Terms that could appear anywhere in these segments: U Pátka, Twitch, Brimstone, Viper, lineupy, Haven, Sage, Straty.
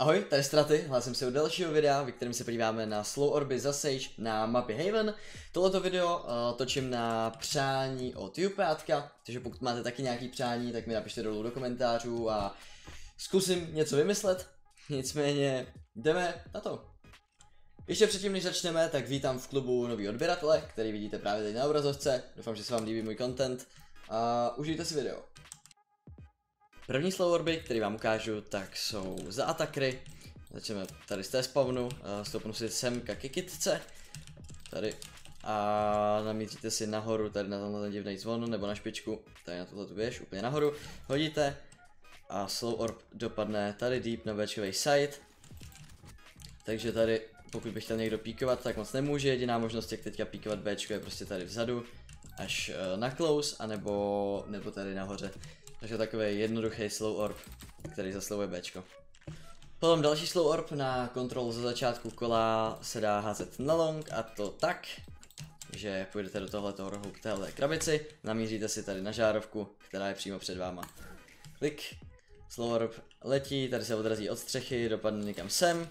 Ahoj, tady Straty, hlásím se u dalšího videa, ve kterém se podíváme na slow orby za Sage na mapě Haven. Tohleto video točím na přání od U Pátka, takže pokud máte taky nějaký přání, tak mi napište dolů do komentářů a zkusím něco vymyslet. Nicméně jdeme na to. Ještě předtím, než začneme, tak vítám v klubu nový odběratele, který vidíte právě teď na obrazovce. Doufám, že se vám líbí můj content a užijte si video. První slow orby, který vám ukážu, tak jsou za atakry. Začneme tady z té spawnu, stoupnu si semka k kitce, tady, a namíříte si nahoru, tady na tenhle divný zvon, nebo na špičku, tady na tuhle věž, úplně nahoru, hodíte a slow orb dopadne tady deep na bečovej side. Takže tady, pokud by chtěl někdo píkovat, tak moc nemůže, jediná možnost, jak teďka píkovat bečku, je prostě tady vzadu, až na close, anebo tady nahoře. Takže takový jednoduchý slow orb, který zaslovuje Bčko. Potom další slow orb na kontrolu ze začátku kola se dá házet na long, a to tak, že půjdete do tohoto rohu k téhle krabici, namíříte si tady na žárovku, která je přímo před váma. Klik, slow orb letí, tady se odrazí od střechy, dopadne někam sem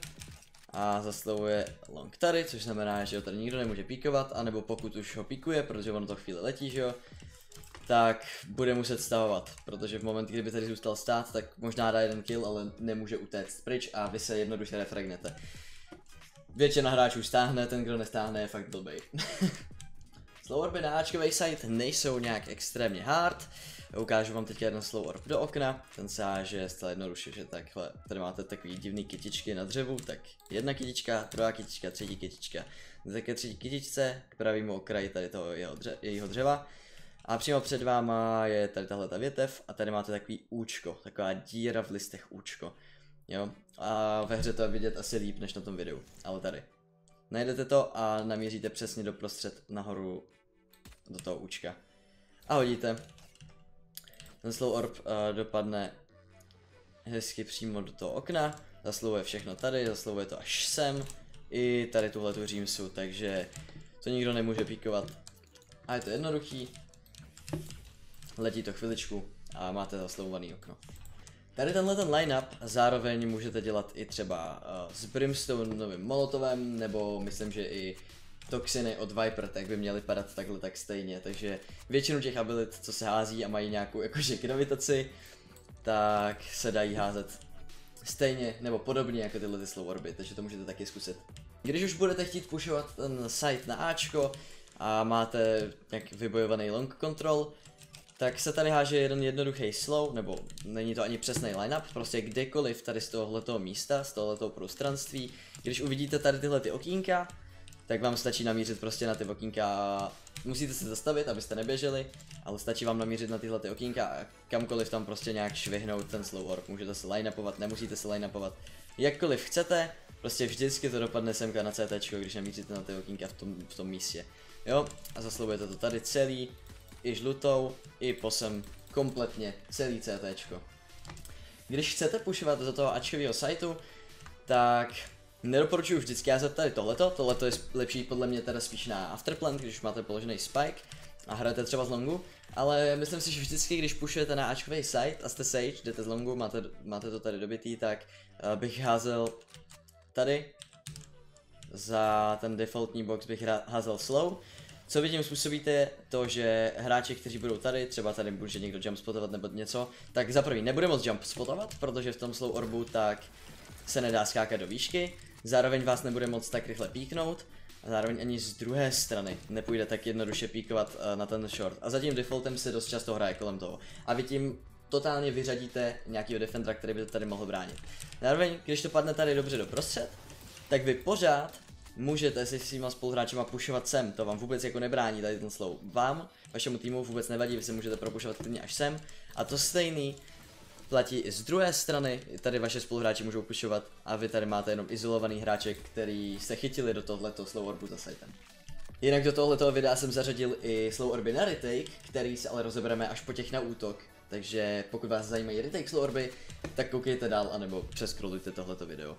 a zaslovuje long tady, což znamená, že ho tady nikdo nemůže píkovat, anebo pokud už ho píkuje, protože ono to chvíli letí, že jo, tak bude muset stavovat, protože v moment, kdyby tady zůstal stát, tak možná dá jeden kill, ale nemůže utéct pryč a vy se jednoduše refragnete. Většina hráčů stáhne, ten, kdo nestáhne, je fakt blbej. Slow orby na Ačkovej site nejsou nějak extrémně hard. Ukážu vám teď jeden slow orb do okna, ten se háže zcela jednoduše, že takhle, tady máte takový divný kytičky na dřevu, tak jedna kytička, druhá kytička, třetí kytička. Ke třetí kytičce, k pravému okraji tady toho jejího dřeva. A přímo před váma je tady tahle ta větev a tady máte takový účko, taková díra v listech účko, jo, a ve hře to je vidět asi líp než na tom videu, ale tady. Najdete to a namíříte přesně doprostřed nahoru do toho účka a hodíte. Ten slow orb dopadne hezky přímo do toho okna, zaslovuje všechno tady, zaslovuje to až sem i tady tuhletu římsu, takže to nikdo nemůže píkovat a je to jednoduchý. Letí to chviličku a máte zaslovovaný okno. Tady tenhle ten line-up zároveň můžete dělat i třeba s Brimstone novým molotovem, nebo myslím, že i toxiny od Viper, tak by měly padat takhle tak stejně, takže většinu těch abilit, co se hází a mají nějakou jakože gravitaci, tak se dají házet stejně nebo podobně jako tyhle ty slow orby, takže to můžete taky zkusit. Když už budete chtít pushovat ten site na Ačko a máte nějak vybojovaný long control, tak se tady háže jeden jednoduchý slow, nebo není to ani přesný line-up, prostě kdekoliv tady z tohoto místa, z tohoto prostranství. Když uvidíte tady tyhle ty okýnka, tak vám stačí namířit prostě na ty okýnka. Musíte se zastavit, abyste neběželi, ale stačí vám namířit na tyhle ty okýnka a kamkoliv tam prostě nějak švihnout ten slow orb. Můžete se line-upovat, nemusíte se line-upovat, jakkoliv chcete, prostě vždycky to dopadne semka na CT, když namíříte na ty okýnka v tom místě. Jo, a zaslovujete to tady celý. I žlutou, i posem, kompletně, celý CTčko. Když chcete pushovat do toho ačkového sajtu, tak nedoporučuji vždycky házet tady tohleto je lepší podle mě teda spíš na afterplant, když máte položený spike a hrajete třeba z longu, ale myslím si, že vždycky, když pushujete na ačkový site a jste Sage, jdete z longu, máte to tady dobitý, tak bych házel tady, za ten defaultní box bych házel slow. Co vy tím způsobíte je to, že hráči, kteří budou tady, třeba tady může někdo jumpspotovat nebo něco, tak za prvý nebude moc jumpspotovat, protože v tom slow orbu tak se nedá skákat do výšky, zároveň vás nebude moc tak rychle píknout a zároveň ani z druhé strany nepůjde tak jednoduše píkovat na ten short a za tím defaultem se dost často hraje kolem toho a vy tím totálně vyřadíte nějakého defendera, který by to tady mohl bránit. Zároveň, když to padne tady dobře doprostřed, tak vy pořád můžete si svýma spoluhráčima pušovat sem, to vám vůbec jako nebrání tady ten slow. Vám, vašemu týmu vůbec nevadí, vy se můžete propušovat klidně až sem. A to stejný platí i z druhé strany, tady vaše spoluhráči můžou pušovat a vy tady máte jenom izolovaný hráček, který se chytili do tohleto slow orbu za sajtem. Jinak do tohletoho videa jsem zařadil i slow orby na retake, který se ale rozebereme až po těch na útok. Takže pokud vás zajímají retake slow orby, tak koukejte dál anebo přescrollujte tohleto video.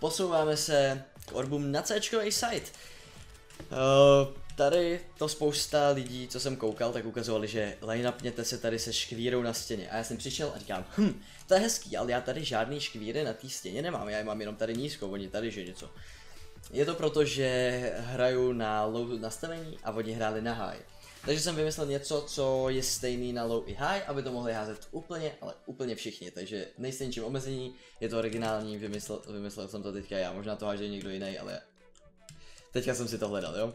Posouváme se k orbům na C-čkovej site. Tady to spousta lidí, co jsem koukal, tak ukazovali, že line-upněte se tady se škvírou na stěně. A já jsem přišel a říkám, to je hezký, ale já tady žádný škvíry na té stěně nemám, já je mám jenom tady nízko, oni tady že něco. Je to proto, že hraju na low nastavení a oni hráli na high. Takže jsem vymyslel něco, co je stejný na low i high, aby to mohli házet úplně, ale úplně všichni. Takže nejste ničím omezení, je to originální, vymyslel jsem to teďka já, možná to háže někdo jiný, ale teďka jsem si to hledal, jo.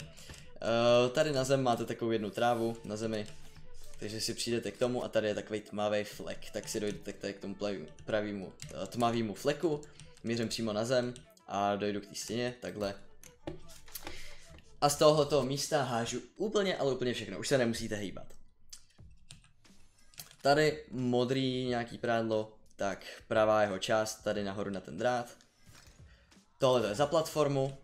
Tady na zem máte takovou jednu trávu na zemi, takže si přijdete k tomu a tady je takový tmavý flek, tak si dojdete tady k tomu pravému tmavému fleku, mířím přímo na zem a dojdu k té stěně, takhle. A z tohoto místa hážu úplně, ale úplně všechno, už se nemusíte hýbat. Tady modrý nějaký prádlo, tak pravá jeho část, tady nahoru na ten drát. Tohle to je za platformu,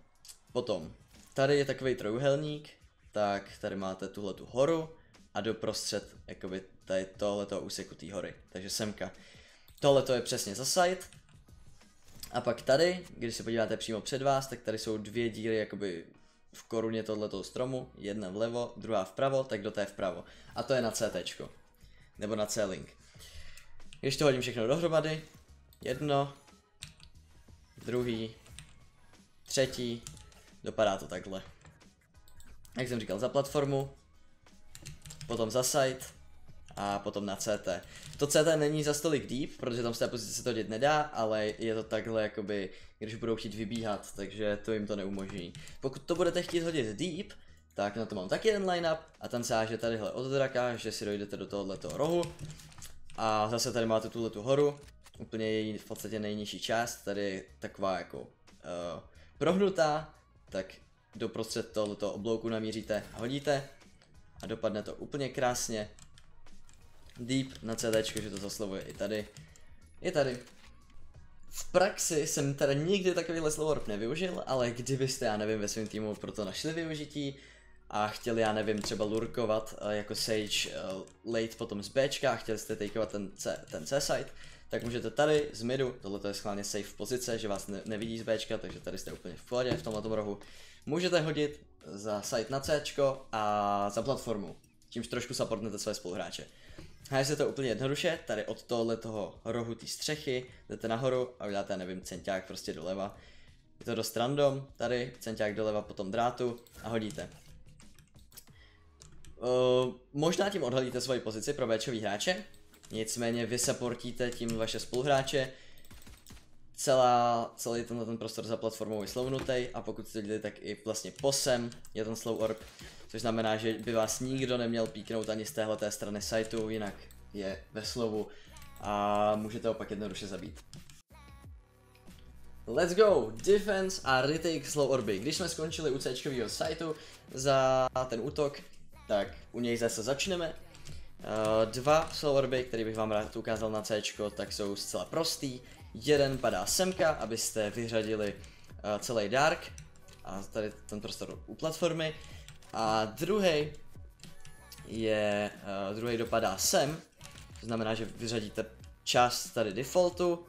potom tady je takový trojuhelník, tak tady máte tuhle tu horu a doprostřed jakoby tady tohleto úseku té hory, takže semka. Tohle to je přesně za site. A pak tady, když se podíváte přímo před vás, tak tady jsou dvě díry jakoby v koruně tohletoho stromu, jedna vlevo, druhá vpravo, tak do té vpravo. A to je na CTčko, nebo na C-link. Když to hodím všechno dohromady, jedno, druhý, třetí, dopadá to takhle. Jak jsem říkal, za platformu, potom za site a potom na CT. To CT není za stolik deep, protože tam z té pozice se to dět nedá, ale je to takhle jakoby, když budou chtít vybíhat, takže to jim to neumožní. Pokud to budete chtít hodit deep, tak na to mám taky jeden line-up a tam se háže tadyhle od draka, že si dojdete do tohoto rohu. A zase tady máte tuhletu horu, úplně její v podstatě nejnižší část, tady je taková jako prohnutá. Tak doprostřed tohoto oblouku namíříte, hodíte a dopadne to úplně krásně. Deep na CDčko, že to zaslovuje i tady, i tady. V praxi jsem teda nikdy takovýhle slovorb nevyužil, ale kdybyste, já nevím, ve svém týmu proto našli využití a chtěli, já nevím, třeba lurkovat jako Sage late potom z Bčka a chtěli jste takeovat ten C-site, tak můžete tady z midu, tohle je schválně safe pozice, že vás nevidí z Bčka, takže tady jste úplně v pohodě v tomhle rohu. Můžete hodit za site na Cčko a za platformu, čímž trošku supportnete své spoluhráče. Háže se to úplně jednoduše, tady od tohoto rohu té střechy jdete nahoru a uděláte, nevím, centiák prostě doleva. Je to dost random, tady centiák doleva po tom drátu a hodíte. Možná tím odhalíte svoji pozici pro Bčový hráče. Nicméně vy supportíte tím vaše spoluhráče, celý ten prostor za platformou je slovnutej a pokud jste viděli, tak i vlastně posem je ten slow orb, což znamená, že by vás nikdo neměl píknout ani z téhleté strany sajtu, jinak je ve slovu a můžete ho pak jednoduše zabít. Let's go! Defense a retake slow orby. Když jsme skončili u C-čkovýho sajtu za ten útok, tak u něj zase začneme. Dva slow orby, který bych vám rád ukázal na C, tak jsou zcela prostý. Jeden padá semka, abyste vyřadili celý dark a tady ten prostor u platformy. A druhý dopadá sem, to znamená, že vyřadíte část tady defaultu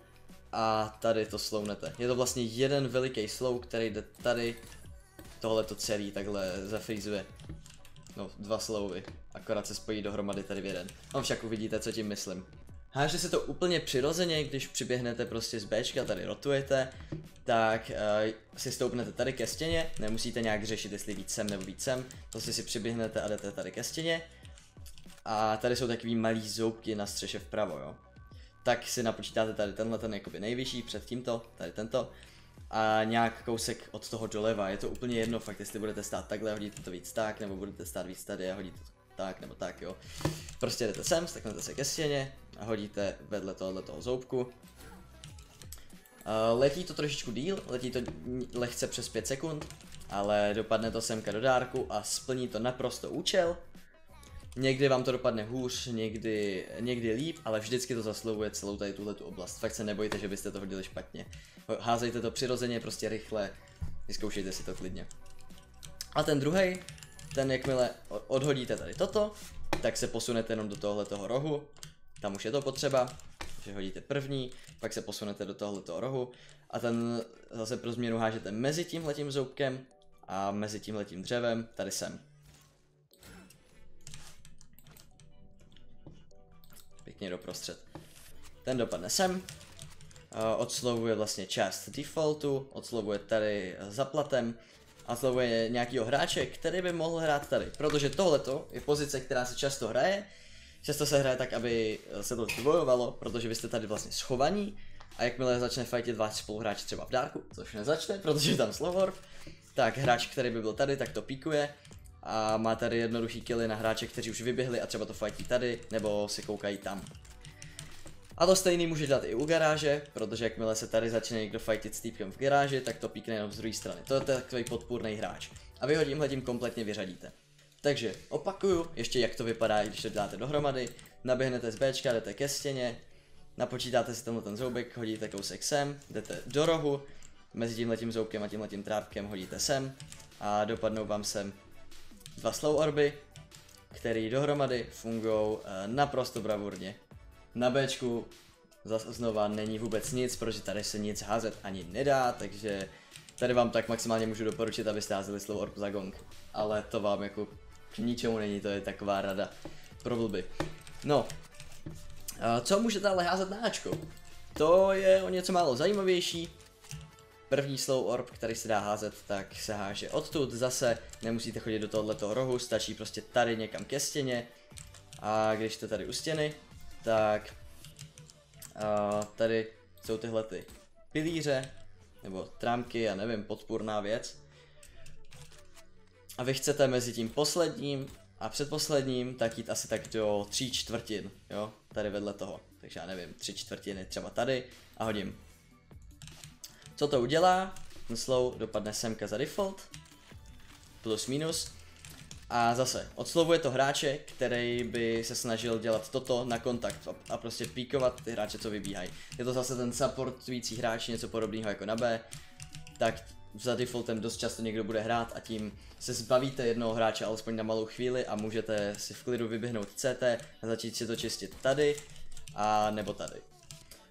a tady to slownete. Je to vlastně jeden veliký slow, který jde tady, tohle to celý takhle zafrizuje. No, dva slovy, akorát se spojí dohromady tady v jeden. No však uvidíte, co tím myslím. Háže se to úplně přirozeně, když přiběhnete prostě z Bčka, tady rotujete, tak si stoupnete tady ke stěně, nemusíte nějak řešit, jestli víc sem nebo víc sem, prostě si přiběhnete a jdete tady ke stěně. A tady jsou takový malý zoubky na střeše vpravo, jo. Tak si napočítáte tady tenhle, ten jakoby nejvyšší, před tímto, tady tento. A nějak kousek od toho doleva, je to úplně jedno fakt, jestli budete stát takhle, hodíte to víc tak, nebo budete stát víc tady a hodíte to tak, nebo tak, jo. Prostě jdete sem, staknete se ke stěně a hodíte vedle tohoto zoubku. Letí to trošičku díl, letí to lehce přes 5 sekund, ale dopadne to semka do dárku a splní to naprosto účel. Někdy vám to dopadne hůř, někdy líp, ale vždycky to zaslovuje celou tady tuhletu oblast. Fakt se nebojte, že byste to hodili špatně. Házejte to přirozeně, prostě rychle, vyzkoušejte si to klidně. A ten druhý, ten jakmile odhodíte tady toto, tak se posunete jenom do tohoto rohu. Tam už je to potřeba, že hodíte první, pak se posunete do tohoto rohu. A ten zase pro změnu hážete mezi tímhletím zoubkem a mezi tímhletím dřevem, tady sem. pěkně doprostřed. Ten dopadne sem. Odslovuje vlastně část defaultu, odslovuje tady za platem a odslovuje nějakýho hráče, který by mohl hrát tady. Protože tohleto je pozice, která se často hraje. Často se hraje tak, aby se to bojovalo, protože vy jste tady vlastně schovaní. A jakmile začne fightit váš spoluhráč třeba v dárku, což nezačne, protože je tam slow, tak hráč, který by byl tady, tak to píkuje. A má tady jednoduchý killy na hráče, kteří už vyběhli a třeba to fightí tady, nebo si koukají tam. A to stejný může dělat i u garáže, protože jakmile se tady začne někdo fightit s týpkem v garáži, tak to píkne jenom z druhé strany. To je takový podpůrný hráč. A vy ho tímhle tím kompletně vyřadíte. Takže opakuju ještě, jak to vypadá, když to dáte dohromady. Naběhnete z Bčka, jdete ke stěně, napočítáte si tenhle ten zoubek, hodíte kousek sem, jdete do rohu, mezi tímhletím zoubkem a tímhletím trápkem hodíte sem a dopadnou vám sem dva slow orby, které dohromady fungují naprosto bravurně. Na Bčku zase znova není vůbec nic, protože tady se nic házet ani nedá, takže tady vám tak maximálně můžu doporučit, abyste házeli slow orb za gong. Ale to vám jako k ničemu není, to je taková rada pro blby. No, co můžete ale házet na Ačko? To je o něco málo zajímavější. První slow orb, který se dá házet, tak se háže odtud zase. Nemusíte chodit do tohoto rohu, stačí prostě tady někam ke stěně. A když jste tady u stěny, tak tady jsou tyhle ty pilíře, nebo trámky, já nevím, podpůrná věc. A vy chcete mezi tím posledním a předposledním tak jít asi tak do 3/4, jo, tady vedle toho. Takže já nevím, 3/4 třeba tady a hodím. Co to udělá? Ten slow dopadne semka za default, plus minus. A zase, odslovuje to hráče, který by se snažil dělat toto na kontakt a prostě píkovat ty hráče, co vybíhají. Je to zase ten supportující hráč, něco podobného jako na B, tak za defaultem dost často někdo bude hrát a tím se zbavíte jednoho hráče alespoň na malou chvíli a můžete si v klidu vyběhnout CT a začít si to čistit tady a nebo tady.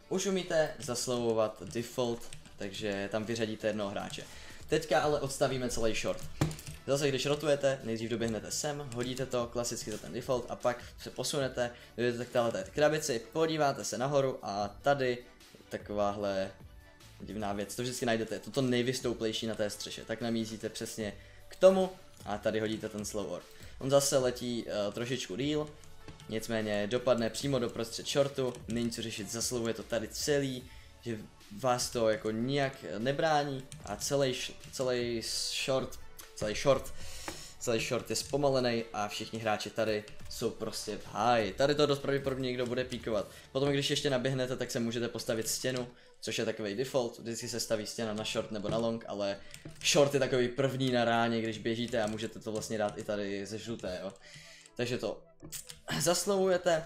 Už umíte zaslovovat default, takže tam vyřadíte jednoho hráče. Teďka ale odstavíme celý short. Zase když rotujete, nejdřív doběhnete sem, hodíte to klasicky za ten default a pak se posunete, dojdete k této krabici, podíváte se nahoru a tady takováhle divná věc, to vždycky najdete, toto nejvystouplejší na té střeše, tak namízíte přesně k tomu a tady hodíte ten slow orb. On zase letí trošičku díl, nicméně dopadne přímo do prostřed shortu, není co řešit, zaslovuje to tady celý, že vás to jako nijak nebrání a celý short je zpomalený a všichni hráči tady jsou prostě v háji. Tady to dost pravděpodobně někdo bude píkovat. Potom když ještě naběhnete, tak se můžete postavit stěnu, což je takový default, vždycky se staví stěna na short nebo na long, ale short je takový první na ráně, když běžíte a můžete to vlastně dát i tady ze žluté, jo. Takže to zaslovujete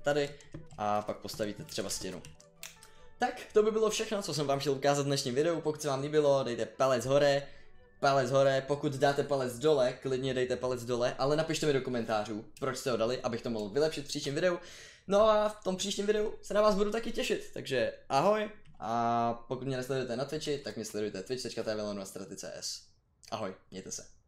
tady a pak postavíte třeba stěnu. Tak, to by bylo všechno, co jsem vám chtěl ukázat v dnešním videu. Pokud se vám líbilo, dejte palec hore. Palec hore, pokud dáte palec dole, klidně dejte palec dole, ale napište mi do komentářů, proč jste ho dali, abych to mohl vylepšit v příštím videu. No a v tom příštím videu se na vás budu taky těšit, takže ahoj a pokud mě nesledujete na Twitchi, tak mě sledujte twitch.tv/straty.cs. Ahoj, mějte se.